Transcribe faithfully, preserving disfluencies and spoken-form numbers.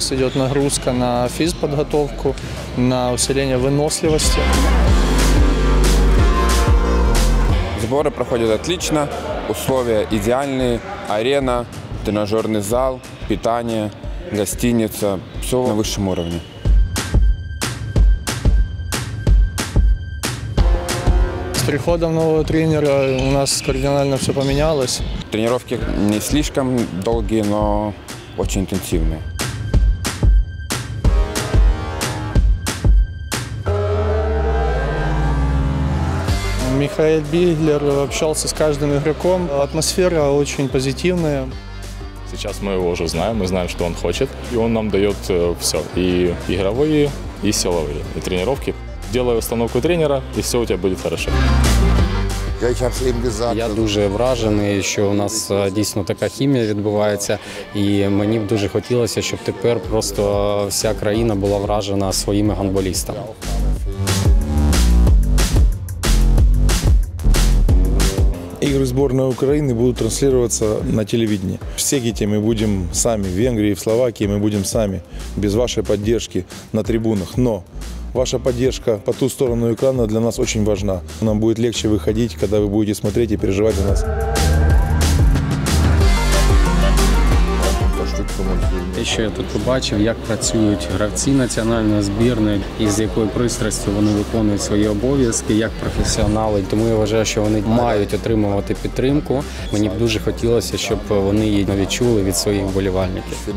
сейчас идет нагрузка на физподготовку, на усиление выносливости. Сборы проходят отлично, условия идеальные, арена, тренажерный зал, питание, гостиница, все на высшем уровне. С приходом нового тренера у нас кардинально все поменялось. Тренировки не слишком долгие, но очень интенсивные. Михаэль Біглер общался с каждым игроком. Атмосфера очень позитивная. Сейчас мы его уже знаем, мы знаем, что он хочет. И он нам дает все. И игровые, и силовые, и тренировки. Делай установку тренера, и все у тебя будет хорошо. Я дуже вражений, що у нас дійсно така хімія відбувається, і мені б дуже хотілося, щоб тепер просто вся країна була вражена своїми гандболістами. Игры сборной Украины будут транслироваться на телевидении. В Сегете мы будем сами, в Венгрии, в Словакии мы будем сами, без вашей поддержки на трибунах. Но ваша поддержка по ту сторону экрана для нас очень важна. Нам будет легче выходить, когда вы будете смотреть и переживать за нас. Те, що я тут побачив, як працюють гравці національної збірної і з якою пристрастю вони виконують свої обов'язки, як професіонали. Тому я вважаю, що вони мають отримувати підтримку. Мені б дуже хотілося, щоб вони її відчули від своїх вболівальників.